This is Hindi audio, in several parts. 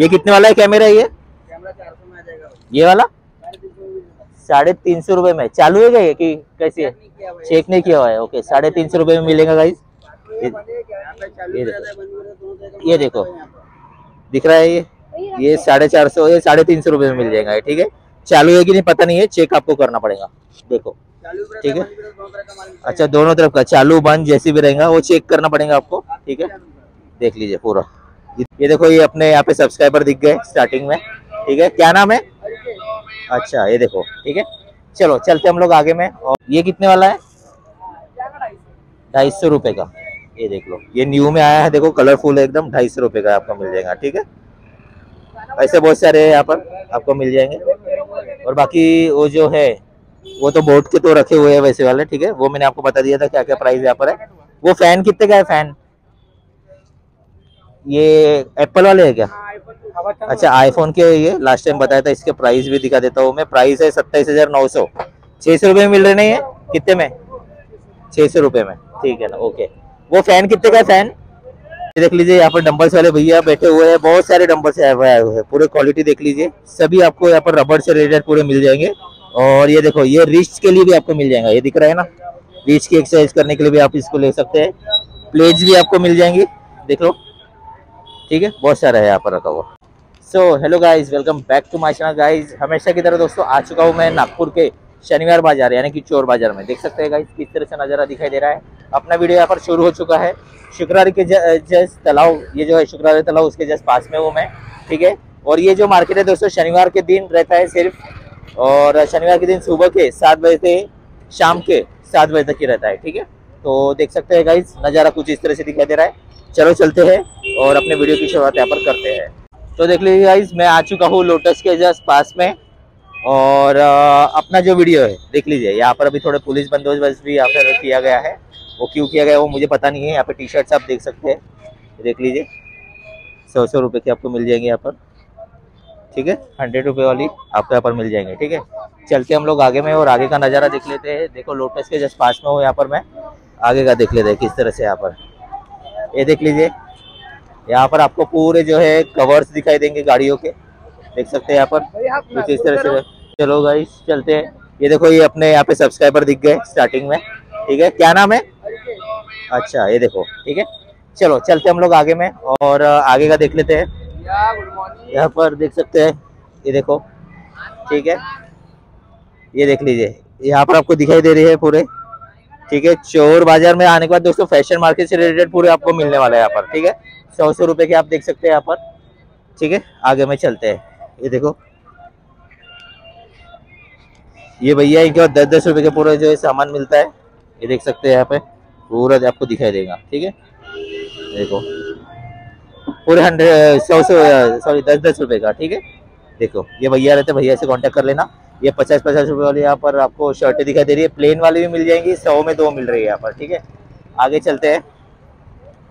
ये कितने वाला है कैमरा? ये कैमरा 400 में आ जाएगा। ये वाला 350 रुपए में चालू है क्या कि कैसी है? चेक नहीं किया हुआ है। ओके 350 रुपए में मिलेगा गाइस। ये देखो दिख रहा है ये 450, ये 350 रुपए में मिल जाएगा। ठीक है चालू है कि नहीं पता नहीं है, चेक आपको करना पड़ेगा। देखो ठीक है, अच्छा दोनों तरफ का चालू बंद जैसे भी रहेगा वो चेक करना पड़ेगा आपको। ठीक है देख लीजिए पूरा। ये देखो ये अपने यहाँ पे सब्सक्राइबर दिख गए स्टार्टिंग में। ठीक है क्या नाम है? अच्छा ये देखो ठीक है, चलो चलते हम लोग आगे में। और ये कितने वाला है? 250 रुपए का। ये देख लो ये न्यू में आया है, देखो कलरफुल है एकदम। 250 रुपए का आपका मिल जाएगा। ठीक है ऐसे बहुत सारे यहाँ पर आपको मिल जाएंगे। और बाकी वो जो है वो तो बोट के तो रखे हुए है वैसे वाले। ठीक है वो मैंने आपको बता दिया था क्या क्या प्राइस यहाँ पर है। वो फैन कितने का है? फैन ये एप्पल वाले है क्या? अच्छा आईफोन के ये लास्ट टाइम बताया था, इसके प्राइस भी दिखा देता हूँ मैं। प्राइस है 27,900, 600 रुपये में मिल रहे। नहीं है कितने में? 600 रुपये में। ठीक है ना ओके। वो फैन कितने का है? फैन देख लीजिए यहाँ पर डंबल्स वाले भैया बैठे हुए हैं, बहुत सारे डंबल्स आए हुए हैं। पूरे क्वालिटी देख लीजिए, सभी आपको यहाँ पर रबड़ से रिलेटेड पूरे मिल जाएंगे। और ये देखो ये रिस्ट के लिए भी आपको मिल जाएगा, ये दिख रहा है ना, रिस्ट की एक्सरसाइज करने के लिए भी आप इसको ले सकते हैं। प्लेट्स भी आपको मिल जाएंगी देख लो। ठीक है बहुत सारा है यहाँ पर रखा हुआ। So hello guys welcome back to my channel guys. हमेशा की तरह दोस्तों आ चुका हूँ मैं नागपुर के शनिवार बाजार यानी कि चोर बाजार में। देख सकते हैं गाइज किस तरह से नज़ारा दिखाई दे रहा है। अपना वीडियो यहाँ पर शुरू हो चुका है। शुक्रवारी के जस्ट तालाब, ये जो है शुक्रवारी तालाब उसके जस्ट पास में हूँ मैं। ठीक है और ये जो मार्केट है दोस्तों शनिवार के दिन रहता है सिर्फ, और शनिवार के दिन सुबह के 7 बजे से शाम के 7 बजे तक ही रहता है। ठीक है तो देख सकते हैं गाइज नज़ारा कुछ इस तरह से दिखाई दे रहा है। चलो चलते हैं और अपने वीडियो की शुरुआत यहाँ पर करते हैं। तो देख लीजिए गाइज मैं आ चुका हूँ लोटस के जस्ट पास में। और अपना जो वीडियो है देख लीजिए यहाँ पर अभी थोड़े पुलिस बंदोबस्त भी यहाँ पर किया गया है, वो क्यों किया गया वो मुझे पता नहीं है। यहाँ पे टी शर्ट्स आप देख सकते हैं, देख लीजिए 100-100 रुपये की आपको मिल जाएंगे यहाँ पर। ठीक है 100 रुपये वाली आपको यहाँ पर मिल जाएंगे। ठीक है चलते हम लोग आगे में और आगे का नज़ारा देख लेते हैं। देखो लोटस के जस्ट पास में हो यहाँ पर, मैं आगे का देख लेते हैं किस तरह से। यहाँ पर ये देख लीजिए यहाँ पर आपको पूरे जो है कवर्स दिखाई देंगे गाड़ियों के, देख सकते हैं यहाँ पर कुछ इस तरह से। चलो गाइस चलते हैं। ये देखो ये अपने यहाँ पे सब्सक्राइबर दिख गए स्टार्टिंग में। ठीक है क्या नाम है? अच्छा ये देखो ठीक है, चलो चलते हम लोग आगे में और आगे का देख लेते हैं। यहाँ पर देख सकते हैं ये देखो ठीक है, ये देख लीजिए यहाँ पर आपको दिखाई दे रही है पूरे। ठीक है चोर बाजार में आने के बाद दोस्तों फैशन मार्केट से रिलेटेड पूरे आपको मिलने वाला है यहाँ पर। ठीक है 100-100 रुपये के आप देख सकते हैं यहाँ पर। ठीक है आगे में चलते हैं। ये देखो ये भैया इनके 10-10 रुपये के पूरा जो है सामान मिलता है, ये देख सकते हैं यहाँ पे पूरा आपको दिखाई देगा। ठीक है देखो पूरे 10-10 रुपये का। ठीक है देखो ये भैया रहते, भैया से कांटेक्ट कर लेना। ये 50-50 रुपये वाली यहाँ पर आपको शर्टें दिखाई दे रही है, प्लेन वाली भी मिल जाएंगी, 100 में 2 मिल रही है यहाँ पर। ठीक है आगे चलते हैं,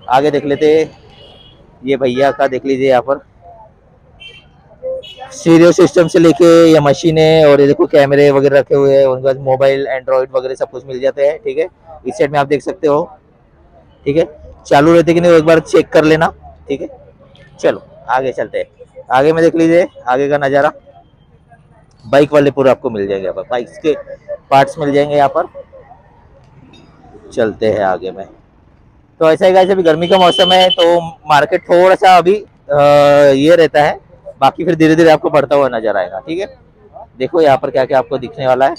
आगे देख लेते हैं। ये भैया का देख लीजिए यहाँ पर सीरियो सिस्टम से लेके ये मशीनें और ये देखो कैमरे वगैरह रखे हुए हैं, उनके पास मोबाइल एंड्रॉइड वगैरह सब कुछ मिल जाते हैं। ठीक है इस साइड में आप देख सकते हो। ठीक है चालू रहते कि नहीं वो एक बार चेक कर लेना। ठीक है चलो आगे चलते हैं। आगे में देख लीजिए आगे का नज़ारा, बाइक वाले पूरे आपको मिल जाएंगे यहाँ पर, बाइक्स के पार्ट्स मिल जाएंगे यहाँ पर। चलते हैं आगे में। तो ऐसा ही गाइस अभी गर्मी का मौसम है तो मार्केट थोड़ा सा अभी ये रहता है, बाकी फिर धीरे धीरे आपको बढ़ता हुआ नजर आएगा। ठीक है देखो यहाँ पर क्या क्या आपको दिखने वाला है,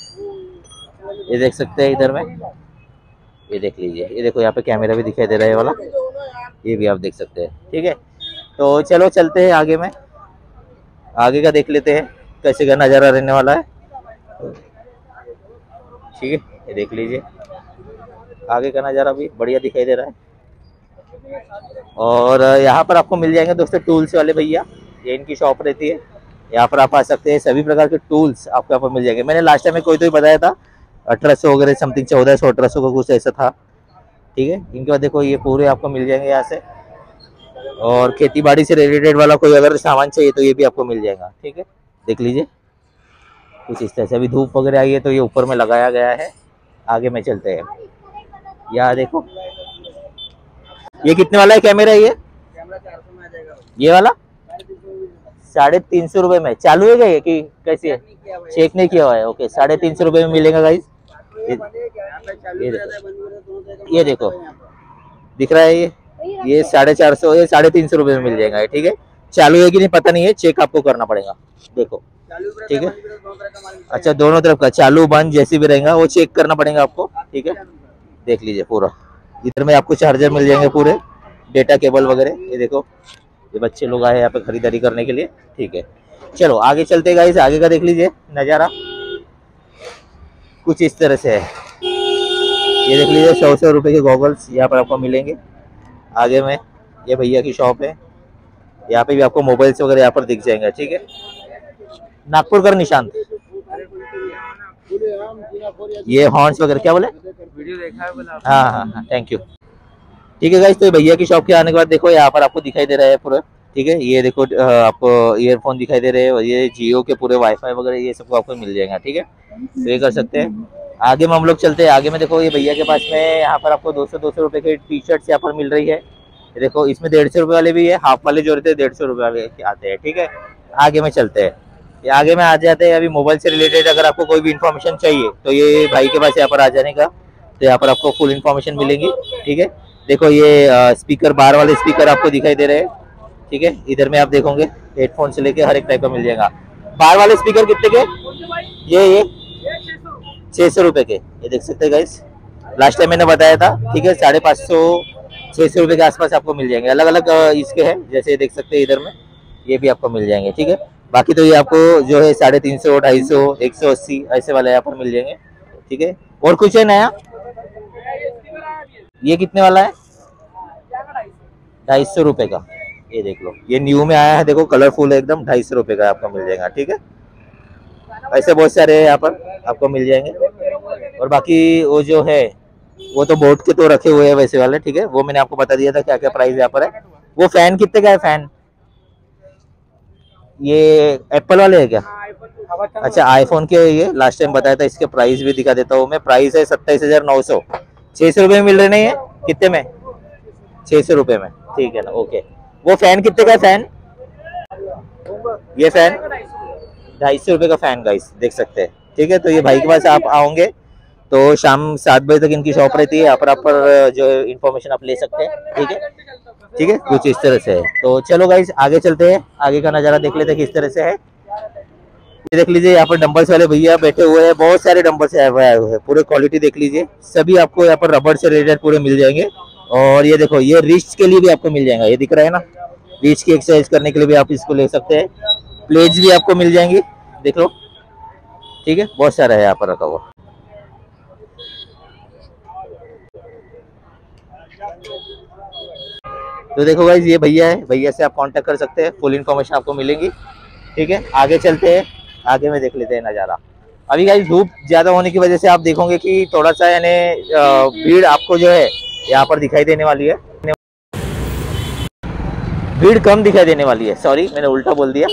ये देख सकते हैं इधर में, ये देख लीजिए। ये देखो यहाँ पे कैमरा भी दिखाई दे रहा है वाला, ये भी आप देख सकते हैं। ठीक है तो चलो चलते हैं आगे में, आगे का देख लेते हैं कैसे का नज़ारा रहने वाला है। ठीक है ये देख लीजिए आगे का नज़ारा भी बढ़िया दिखाई दे रहा है। और यहाँ पर आपको मिल जाएंगे दोस्तों टूल्स वाले भैया, ये इनकी शॉप रहती है। यहाँ पर आप आ सकते हैं, सभी प्रकार के टूल्स आपको यहाँ पर मिल जाएंगे। मैंने लास्ट टाइम में कोई तो ही बताया था 1800 वगैरह समथिंग, 1400-1800 का कुछ ऐसा था। ठीक है इनके बाद देखो ये पूरे आपको मिल जाएंगे यहाँ से। और खेती बाड़ी से रिलेटेड वाला कोई अगर सामान चाहिए तो ये भी आपको मिल जाएगा। ठीक है देख लीजिए कुछ इस तरह से। अभी धूप वगैरह आई है तो ये ऊपर में लगाया गया है। आगे में चलते हैं। यहाँ देखो ये कितने वाला है कैमरा? ये कैमरा 400 में आ जाएगा। ये वाला 350 रुपये में चालू है क्या कि कैसी है? चेक नहीं किया हुआ है। ओके 350 रुपये में मिलेगा गाइस। ये देखो दिख रहा है ये 450, ये 350 रुपये में मिल जाएगा। ठीक है, चालू है कि नहीं पता नहीं है, चेक आपको करना पड़ेगा। देखो ठीक है, अच्छा दोनों तरफ का चालू बंद जैसे भी रहेगा वो चेक करना पड़ेगा आपको। ठीक है, देख लीजिए पूरा। इधर में आपको चार्जर मिल जाएंगे पूरे, डेटा केबल वगैरह। ये देखो ये बच्चे लोग आए यहाँ पे खरीदारी करने के लिए। ठीक है, चलो आगे चलते हैं गाइस। आगे का देख लीजिए नज़ारा कुछ इस तरह से है। ये देख लीजिए 100-100 रुपये के गॉगल्स यहाँ पर आपको मिलेंगे। आगे में ये भैया की शॉप है, यहाँ पे भी आपको मोबाइल्स वगैरह यहाँ पर दिख जाएंगे। ठीक है, नागपुरकर निशांत। ये हॉर्न्स वगैरह क्या बोले, वीडियो देखा है बोला। हाँ, थैंक यू। ठीक है गाइस, तो भैया की शॉप के आने के बाद देखो यहाँ पर आपको दिखाई दे रहा है पूरा। ठीक है, ये देखो आपको ईयरफोन दिखाई दे रहे हैं, ये जियो के पूरे वाईफाई वगैरह ये सबको आपको मिल जाएगा। ठीक है, तो ये कर सकते हैं। आगे में हम लोग चलते हैं। आगे में देखो ये भैया के पास में यहाँ पर आपको 200-200 रुपये के टी शर्ट्स यहाँ पर मिल रही है। देखो इसमें 150 रुपये वाले भी है, हाफ वाले जो रहते हैं 150 रुपये वाले आते हैं। ठीक है, आगे में चलते हैं। आगे में आ जाते हैं। अभी मोबाइल से रिलेटेड अगर आपको कोई भी इन्फॉर्मेशन चाहिए तो ये भाई के पास यहाँ पर आ जाने का, तो यहाँ पर आपको फुल इन्फॉर्मेशन मिलेगी। ठीक है, देखो ये स्पीकर, बाहर वाले स्पीकर आपको दिखाई दे रहे हैं। ठीक है, इधर में आप देखोगे हेडफोन से लेके हर एक टाइप का मिल जाएगा। बाहर वाले स्पीकर कितने के? ये 600 रुपये के। ये देख सकते हैं गाइस, लास्ट टाइम मैंने बताया था। ठीक है, 550-600 रुपये के आसपास आपको मिल जाएंगे। अलग अलग इसके हैं, जैसे देख सकते हैं इधर में ये भी आपको मिल जाएंगे। ठीक है, बाकी तो ये आपको जो है 350, 250, 180 ऐसे वाले यहाँ पर मिल जाएंगे। ठीक है, और कुछ है नया? ये कितने वाला है? 250 रुपये का। ये देख लो, ये न्यू में आया है, देखो कलरफुल है एकदम। 250 रुपये का आपको मिल जाएगा। ठीक है, ऐसे बहुत सारे यहाँ पर आपको मिल जाएंगे। और बाकी वो जो है वो तो बोट के तो रखे हुए है वैसे वाले। ठीक है, वो मैंने आपको बता दिया था क्या क्या प्राइस यहाँ पर है। वो फैन कितने का है? फैन ये एप्पल वाले है क्या? अच्छा, आईफोन के ये लास्ट टाइम बताया था। इसके प्राइस भी दिखा देता हूँ मैं। प्राइस है 27,900, 600 रुपये में मिल रहे। नहीं है कितने में? 600 रुपये में। ठीक है ना, ओके। वो फैन कितने का है? फैन ये फैन 250 रुपये का फैन गाइस, देख सकते हैं। ठीक है, तो ये भाई के पास आप आओगे तो शाम 7 बजे तक इनकी शॉप रहती है। यहाँ पर जो इन्फॉर्मेशन आप ले सकते हैं। ठीक है, ठीक है, कुछ इस तरह से है। तो चलो गाइस आगे चलते हैं। आगे का नज़ारा देख लेते हैं किस तरह से है। ये देख लीजिए यहाँ पर डंबल्स वाले भैया बैठे हुए हैं। बहुत सारे डंबल्स आए हुए हैं, पूरे क्वालिटी देख लीजिए। सभी आपको यहाँ पर रबड़ से रिलेटेड पूरे मिल जाएंगे। और ये देखो ये रिस्ट के लिए भी आपको मिल जाएगा। ये दिख रहा है ना, रिस्ट की एक्सरसाइज करने के लिए भी आप इसको ले सकते हैं। प्लेट्स भी आपको मिल जाएंगी, देख लो। ठीक है, बहुत सारा है यहाँ पर रखा हुआ। तो देखो गाइज ये भैया है, भैया से आप कांटेक्ट कर सकते हैं, फुल इन्फॉर्मेशन आपको मिलेगी। ठीक है, आगे चलते हैं। आगे में देख लेते हैं नज़ारा। अभी गाइज धूप ज़्यादा होने की वजह से आप देखोगे कि थोड़ा सा यानी भीड़ आपको जो है यहाँ पर दिखाई देने वाली है। भीड़ कम दिखाई देने वाली है, सॉरी मैंने उल्टा बोल दिया।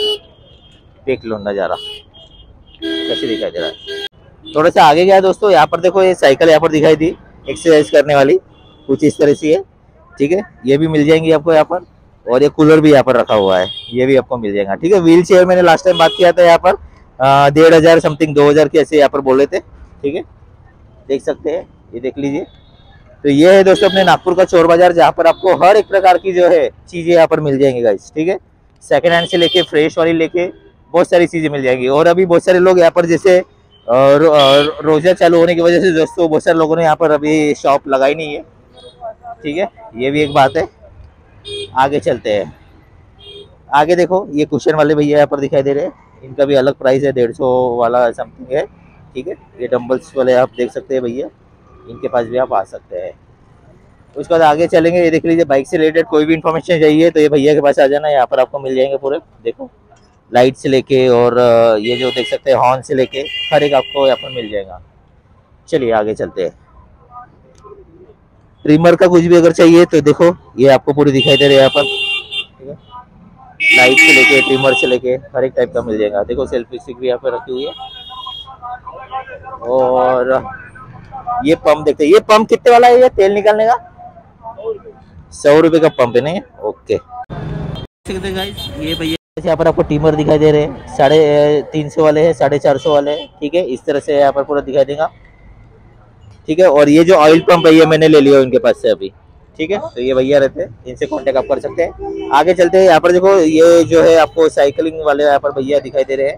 देख लो नज़ारा कैसे दिखाई दे रहा है। थोड़ा सा आगे गया दोस्तों, यहाँ पर देखो ये साइकिल यहाँ पर दिखाई दी एक्सरसाइज करने वाली, कुछ इस तरह से है। ठीक है, ये भी मिल जाएंगी आपको यहाँ पर। और ये कूलर भी यहाँ पर रखा हुआ है, ये भी आपको मिल जाएगा। ठीक है, व्हील चेयर मैंने लास्ट टाइम बात किया था यहाँ पर 1,500 समथिंग 2,000 के ऐसे यहाँ पर बोले थे। ठीक है, देख सकते हैं, ये देख लीजिए। तो ये है दोस्तों अपने नागपुर का चोर बाजार, जहाँ पर आपको हर एक प्रकार की जो है चीज़ें यहाँ पर मिल जाएंगी गाइस। ठीक है, सेकेंड हैंड से लेके फ्रेश वाली लेके बहुत सारी चीज़ें मिल जाएंगी। और अभी बहुत सारे लोग यहाँ पर जैसे रोजा चालू होने की वजह से दोस्तों बहुत सारे लोगों ने यहाँ पर अभी शॉप लगाई नहीं है। ठीक है, ये भी एक बात है। आगे चलते हैं। आगे देखो ये कुशन वाले भैया यहाँ पर दिखाई दे रहे हैं, इनका भी अलग प्राइस है, 150 वाला समथिंग है। ठीक है, ये डंबल्स वाले आप देख सकते हैं भैया, इनके पास भी आप आ सकते हैं। उसके बाद आगे चलेंगे। ये देख लीजिए, बाइक से रिलेटेड कोई भी इन्फॉर्मेशन चाहिए तो ये भैया के पास आ जाना, यहाँ पर आपको मिल जाएंगे पूरे। देखो लाइट से लेके और ये जो देख सकते हैं हॉर्न से लेके हर एक आपको यहाँ पर मिल जाएगा। चलिए आगे चलते हैं। ट्रिमर का कुछ भी अगर चाहिए तो देखो ये आपको पूरी दिखाई दे रही है यहाँ पर। ठीक है, लाइट से लेके ट्रिमर से लेके हर एक टाइप का मिल जाएगा। देखो सेल्फी स्टिक भी यहाँ पर रखी हुई है। और ये पंप देखते हैं, ये पंप कितने वाला है? ये तेल निकालने का 100 रुपये का पंप है। नहीं ओके, ये भैया तो यहाँ पर आपको टीमर दिखाई दे रहे हैं, 350 वाले हैं, 450 वाले हैं, ठीक है। इस तरह से यहाँ पर पूरा दिखाई देगा, ठीक है। और ये जो ऑयल पंप है ये मैंने ले लिया उनके पास से अभी, ठीक है। तो ये भैया रहते हैं, इनसे कांटेक्ट आप कर सकते हैं। आगे चलते हैं, यहाँ पर देखो ये जो है आपको साइकिलिंग वाले यहाँ पर भैया दिखाई दे रहे हैं।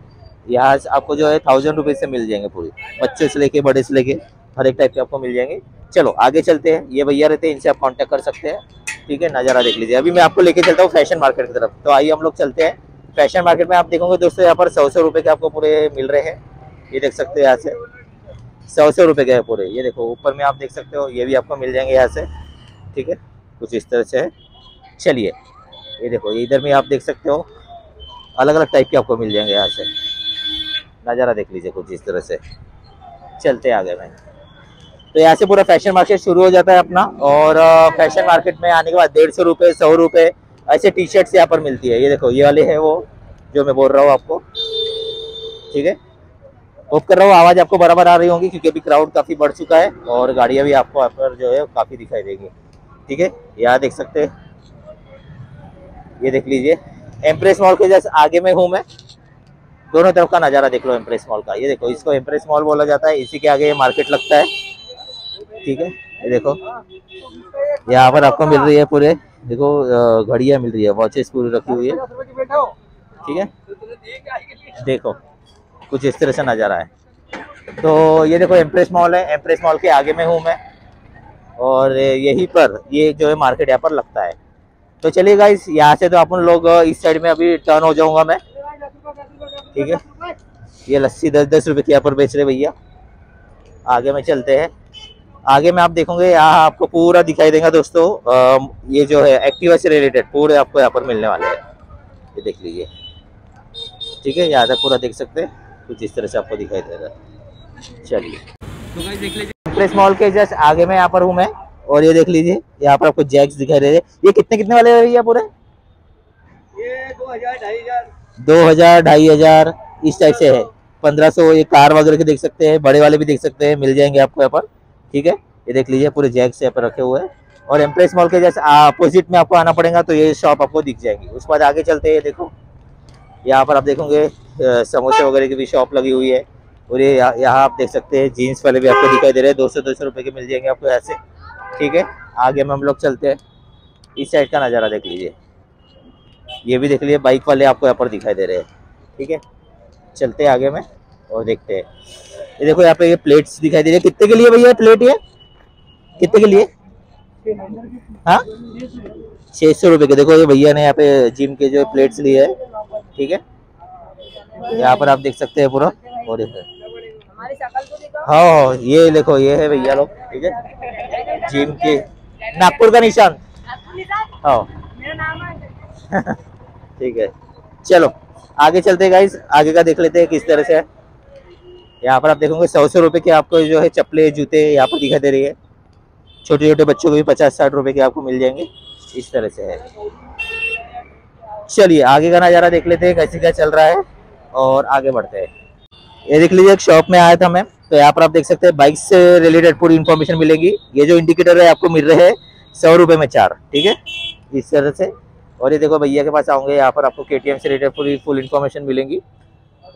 यहाँ आपको जो है 1000 रुपये से मिल जाएंगे पूरी, बच्चों से लेके बड़े से लेके हर एक टाइप के आपको मिल जाएंगे। चलो आगे चलते हैं, ये भैया रहते हैं, इनसे आप कांटेक्ट कर सकते हैं, ठीक है। नज़ारा देख लीजिए। अभी मैं आपको लेके चलता हूँ फैशन मार्केट की तरफ। तो आइए हम लोग चलते हैं फैशन मार्केट में। आप देखोगे दोस्तों यहाँ पर 100-100 रुपये के आपको पूरे मिल रहे हैं, ये देख सकते हो। यहाँ से 100-100 रुपये के पूरे, ये देखो ऊपर में आप देख सकते हो, ये भी आपको मिल जाएंगे यहाँ से, ठीक है। कुछ इस तरह से है। चलिए ये देखो इधर में आप देख सकते हो, अलग अलग टाइप के आपको मिल जाएंगे यहाँ से। नज़ारा देख लीजिए कुछ इस तरह से। चलते आगे में तो यहाँ से पूरा फैशन मार्केट शुरू हो जाता है अपना। और फैशन मार्केट में आने के बाद 150 रुपये, 100 रुपये ऐसे टी शर्ट्स यहाँ पर मिलती है। ये देखो ये वाले है वो जो मैं बोल रहा हूँ आपको, ठीक है। होप कर रहा हूँ आवाज़ आपको बराबर आ रही होगी, क्योंकि अभी क्राउड काफ़ी बढ़ चुका है और गाड़ियाँ भी आपको यहाँ पर जो है काफ़ी दिखाई देगी, ठीक है। यहाँ देख सकते हैं, ये देख लीजिए एम्प्रेस मॉल के जस्ट आगे में हूँ मैं। दोनों तरफ का नज़ारा देख लो एम्प्रेस मॉल का। ये देखो इसको एम्प्रेस मॉल बोला जाता है, इसी के आगे ये मार्केट लगता है, ठीक है। ये देखो यहाँ पर आपको मिल रही है पूरे, देखो घड़ियाँ मिल रही है, वॉचेस पूरी रखी हुई है, ठीक है। देखो कुछ इस तरह से नज़ारा है। तो ये देखो एम्प्रेस मॉल है, एम्प्रेस मॉल के आगे में हूँ मैं और यहीं पर ये जो है मार्केट यहाँ पर लगता है। तो चलिए गाइस यहाँ से तो अपन लोग इस साइड में अभी टर्न हो जाऊंगा मैं, ठीक है। ये लस्सी 10-10 रुपए की यहाँ पर बेच रहे भैया। आगे में चलते हैं। आगे में आप देखोगे यहाँ आपको पूरा दिखाई देगा दोस्तों, ये जो है एक्टिवा से रिलेटेड पूरे आपको यहाँ पर मिलने वाले हैं, ये देख लीजिए, ठीक है। यहाँ तक पूरा देख सकते हैं, कुछ इस तरह से आपको दिखाई दे रहा है। चलिए एम्प्रेस मॉल के जस्ट आगे में यहाँ पर हूँ मैं। और ये देख लीजिए यहाँ पर आपको जैक्स दिखाई दे रहे हैं। ये कितने वाले भैया पूरे? ये 2000, 2500 इस टाइप से है, 1500। ये कार वगैरह के देख सकते हैं, बड़े वाले भी देख सकते हैं, मिल जाएंगे आपको यहाँ पर, ठीक है। ये देख लीजिए पूरे जैक्स यहाँ पर रखे हुए हैं। और एम्प्रेस मॉल के जस्ट अपोजिट में आपको आना पड़ेगा तो ये शॉप आपको दिख जाएगी। उसके बाद आगे चलते हैं। देखो यहाँ पर आप देखोगे समोसे वगैरह की भी शॉप लगी हुई है। और ये यहाँ आप देख सकते हैं जीन्स वाले भी आपको दिखाई दे रहे हैं, 200-200 रुपये के मिल जाएंगे आपको ऐसे, ठीक है। आगे में हम लोग चलते हैं, इस साइड का नज़ारा देख लीजिए। ये भी देख लीजिए, बाइक वाले आपको यहाँ पर दिखाई दे रहे हैं, ठीक है। चलते हैं आगे में और देखते हैं। ये देखो यहाँ पे ये प्लेट्स दिखाई दे रही है। कितने के लिए भैया प्लेट? ये कितने के लिए? हाँ 600 रुपये के। देखो ये भैया ने यहाँ पे जिम के जो प्लेट्स लिए है, ठीक है। यहाँ पर आप देख सकते हैं पूरा। और हाँ ये देखो ये है भैया लोग, ठीक है, जिम के नागपुर का निशान, हाँ ठीक है। चलो आगे चलते हैं गाइस, आगे का देख लेते हैं किस तरह से है। यहाँ पर आप देखोगे 100-100 रुपये के आपको जो है चप्पलें जूते यहाँ पर दिखाई दे रही है। छोटे छोटे बच्चों को भी 50-60 रुपये के आपको मिल जाएंगे, इस तरह से है। चलिए आगे का नज़ारा देख लेते हैं कैसे क्या चल रहा है और आगे बढ़ते हैं। ये देख लीजिए एक शॉप में आया था मैं, तो यहाँ पर आप देख सकते हैं बाइक से रिलेटेड पूरी इन्फॉर्मेशन मिलेगी। ये जो इंडिकेटर है आपको मिल रहे हैं 100 रुपये में 4, ठीक है, इस तरह से। और ये देखो भैया के पास आओगे, यहाँ पर आपको KTM से रिलेटेड पूरी फुल इन्फॉर्मेशन मिलेगी।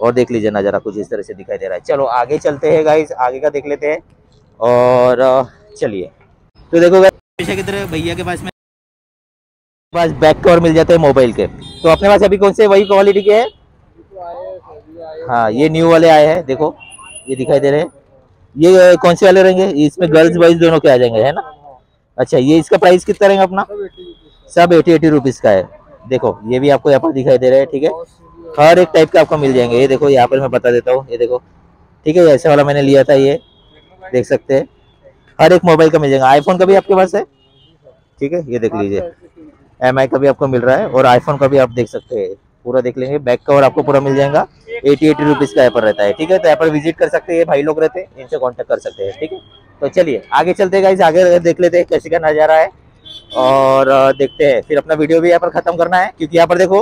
और देख लीजिए नज़ारा कुछ इस तरह से दिखाई दे रहा है। चलो आगे चलते हैं गाइज, आगे का देख लेते हैं। और चलिए तो देखो गाइज की तरह भैया के पास में बैक कवर मिल जाते हैं मोबाइल के। तो अपने पास अभी कौन से वही क्वालिटी के है? हाँ ये न्यू वाले आए हैं, देखो ये दिखाई दे रहे हैं। ये कौन से वाले रहेंगे? इसमें गर्ल्स बॉयज दोनों के आ जाएंगे, है ना। अच्छा ये इसका प्राइस कितना रहेगा अपना? सब 80-80 रुपीज़ का है। देखो ये भी आपको यहाँ पर दिखाई दे रहा है, ठीक है। हर एक टाइप का आपको मिल जाएंगे। ये देखो यहाँ पर मैं बता देता हूँ, ये देखो, ठीक है। ऐसा वाला मैंने लिया था, ये देख सकते हैं। हर एक मोबाइल का मिल जाएगा। आईफोन का भी आपके पास है, ठीक है। ये देख लीजिए MI का भी आपको मिल रहा है और आईफोन का भी आप देख सकते हैं। पूरा देख लेंगे, बैक कवर आपको पूरा मिल जाएगा। 80-80 रुपीज़ का यहाँ पर रहता है, ठीक है। तो यहाँ पर विजिट कर सकते हैं, भाई लोग रहते हैं, इनसे कांटेक्ट कर सकते हैं, ठीक है। तो चलिए आगे चलते हैं गाइस, आगे देख लेते हैं कैसे का नज़ारा है और देखते हैं। फिर अपना वीडियो भी यहाँ पर ख़त्म करना है, क्योंकि यहाँ पर देखो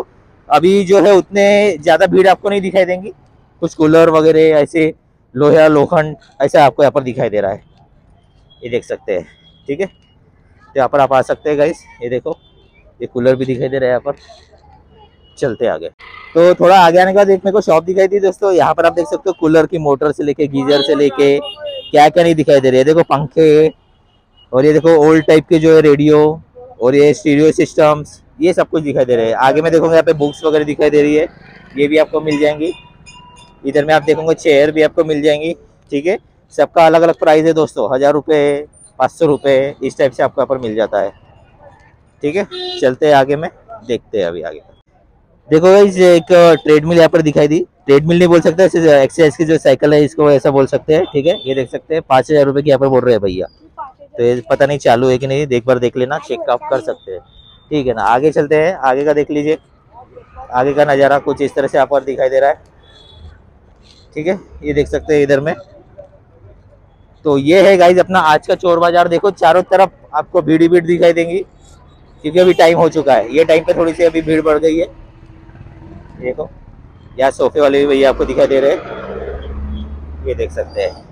अभी जो है उतने ज़्यादा भीड़ आपको नहीं दिखाई देंगी। कुछ कूलर वगैरह ऐसे लोहा लोखंड ऐसा आपको यहाँ पर दिखाई दे रहा है, ये देख सकते हैं, ठीक है। तो यहाँ पर आप आ सकते हैं गाइस। ये देखो ये कूलर भी दिखाई दे रहा है यहाँ पर, चलते आगे। तो थोड़ा आगे आने के बाद एक मेरे को शॉप दिखाई दी दोस्तों, यहाँ पर आप देख सकते हो कूलर की मोटर से लेके गीजर से लेके क्या क्या नहीं दिखाई दे रही है। देखो पंखे और ये देखो ओल्ड टाइप के जो है रेडियो और ये स्टीरियो सिस्टम्स, ये सब कुछ दिखाई दे रहे हैं। आगे में देखोगे यहाँ पे बुक्स वगैरह दिखाई दे रही है, ये भी आपको मिल जाएंगी। इधर में आप देखोगे चेयर भी आपको मिल जाएंगी, ठीक है। सबका अलग अलग प्राइस है दोस्तों, 1000 रुपये, 500 रुपये, इस टाइप से आपको यहाँ पर मिल जाता है, ठीक है। चलते हैं आगे में, देखते हैं अभी आगे। देखो गाइस एक ट्रेडमिल यहाँ पर दिखाई दी, ट्रेडमिल नहीं बोल सकते, एक्सरसाइज की जो साइकिल है इसको ऐसा बोल सकते हैं, ठीक है। ये देख सकते हैं 5000 रुपये की यहाँ पर बोल रहे हैं भैया, तो ये पता नहीं चालू है कि नहीं, एक बार देख लेना, चेकअप कर सकते हैं, ठीक है ना। आगे चलते हैं, आगे का देख लीजिए, आगे का नज़ारा कुछ इस तरह से यहाँ पर दिखाई दे रहा है, ठीक है। ये देख सकते हैं इधर में। तो ये है गाइज अपना आज का चोर बाजार। देखो चारों तरफ आपको भीड़ ही भीड़ दिखाई देंगी, क्योंकि अभी टाइम हो चुका है, ये टाइम पे थोड़ी सी अभी भीड़ बढ़ गई है। देखो यहाँ सोफे वाले भी भैया आपको दिखाई दे रहे हैं, ये देख सकते हैं,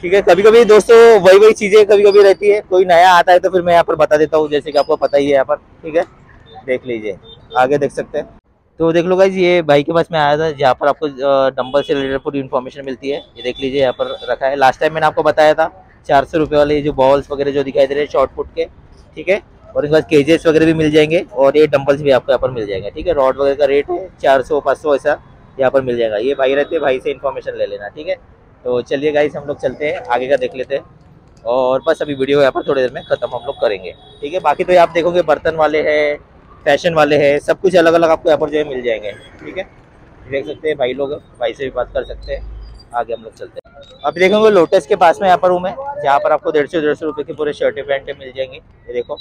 ठीक है। कभी कभी दोस्तों वही चीजें कभी कभी रहती है, कोई नया आता है तो फिर मैं यहाँ पर बता देता हूँ, जैसे कि आपको पता ही है यहाँ पर, ठीक है। देख लीजिए आगे देख सकते हैं। तो देख लो गाइज ये भाई के पास मैं आया था, जहाँ पर आपको डंबल से रिलेटेड पूरी इन्फॉर्मेशन मिलती है। ये देख लीजिए यहाँ पर रखा है, लास्ट टाइम मैंने आपको बताया था 400 रुपये वाले जो बॉल्स वगैरह जो दिखाई दे रहे हैं शॉर्टपुट के, ठीक है। और इसके बाद केजेस वगैरह भी मिल जाएंगे और ये डंबल्स भी आपको यहाँ पर मिल जाएंगे, ठीक है। रॉड वगैरह का रेट है 400-500 ऐसा यहाँ पर मिल जाएगा। ये भाई रहते हैं, भाई से इन्फॉर्मेशन ले लेना, ठीक है। तो चलिए गाइज हम लोग चलते हैं आगे का देख लेते हैं, और बस अभी वीडियो यहाँ पर थोड़ी देर में ख़त्म हम लोग करेंगे, ठीक है। बाकी तो आप देखोगे बर्तन वाले हैं, फैशन वाले हैं, सब कुछ अलग अलग आपको यहाँ पर जो है मिल जाएंगे, ठीक है। देख सकते हैं भाई लोग, भाई से भी बात कर सकते हैं। आगे हम लोग चलते हैं, अभी देखोगे लोटस के पास में यहाँ पर हूँ मैं, जहाँ पर आपको 150-150 रुपये की पूरे शर्टें पैंटें मिल जाएंगी। ये देखो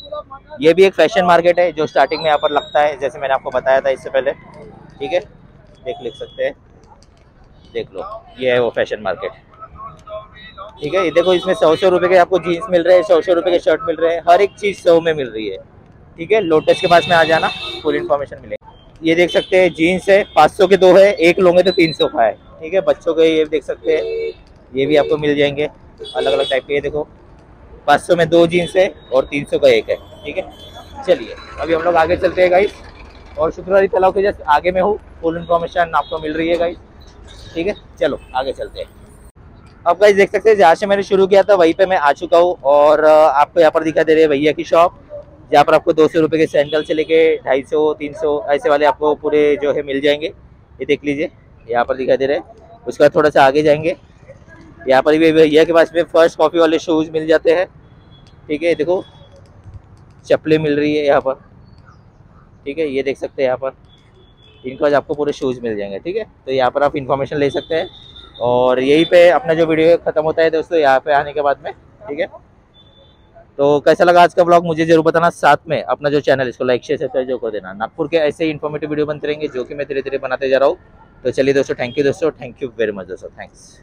ये भी एक फैशन मार्केट है जो स्टार्टिंग में यहाँ पर लगता है, जैसे मैंने आपको बताया था इससे पहले, ठीक है। लिख सकते हैं, देख लो ये है वो फैशन मार्केट, ठीक है। ये देखो इसमें 100-100 रुपये के आपको जीन्स मिल रहे हैं, 100-100 रुपये के शर्ट मिल रहे हैं, हर एक चीज़ 100 में मिल रही है, ठीक है। लोटस के पास में आ जाना, फुल इन्फॉर्मेशन मिलेगी। ये देख सकते हैं जीन्स है, 500 के दो है, एक लोगे तो 300 का है, ठीक है। बच्चों के ये देख सकते हैं, ये भी आपको मिल जाएंगे अलग अलग टाइप के। ये देखो 500 में दो जीन्स है और 300 का एक है, ठीक है। चलिए अभी हम लोग आगे चलते हैं गाइस, और शुक्रवारी तालाब के जस्ट आगे में हूँ, फुल इन्फॉर्मेशन आपको मिल रही है गाइस, ठीक है। चलो आगे चलते हैं। अब गाइस देख सकते हैं जहाँ से मैंने शुरू किया था वहीं पर मैं आ चुका हूँ, और आपको यहाँ पर दिखाई दे रही है भैया की शॉप, जहाँ पर आपको 200 रुपये के सैंडल से लेके 250-300 ऐसे वाले आपको पूरे जो है मिल जाएंगे। ये देख लीजिए यहाँ पर दिखाई दे रहे हैं। उसके बाद थोड़ा सा आगे जाएंगे, यहाँ पर भी भैया के पास में फर्स्ट कॉपी वाले शूज़ मिल जाते हैं, ठीक है। देखो चप्पलें मिल रही है यहाँ पर, ठीक है। ये देख सकते हैं यहाँ पर इनके पास आपको पूरे शूज़ मिल जाएंगे, ठीक है। तो यहाँ पर आप इन्फॉर्मेशन ले सकते हैं, और यहीं पर अपना जो वीडियो ख़त्म होता है दोस्तों, यहाँ पर आने के बाद में, ठीक है। तो कैसा लगा आज का ब्लॉग मुझे जरूर बताना, साथ में अपना जो चैनल इसको लाइक शेयर सब्सक्राइब जो कर देना। नागपुर के ऐसे ही इन्फॉर्मेटिव वीडियो बनते रहेंगे, जो कि मैं धीरे धीरे बनाते जा रहा हूँ। तो चलिए दोस्तों, थैंक यू वेरी मच दोस्तों, थैंक्स।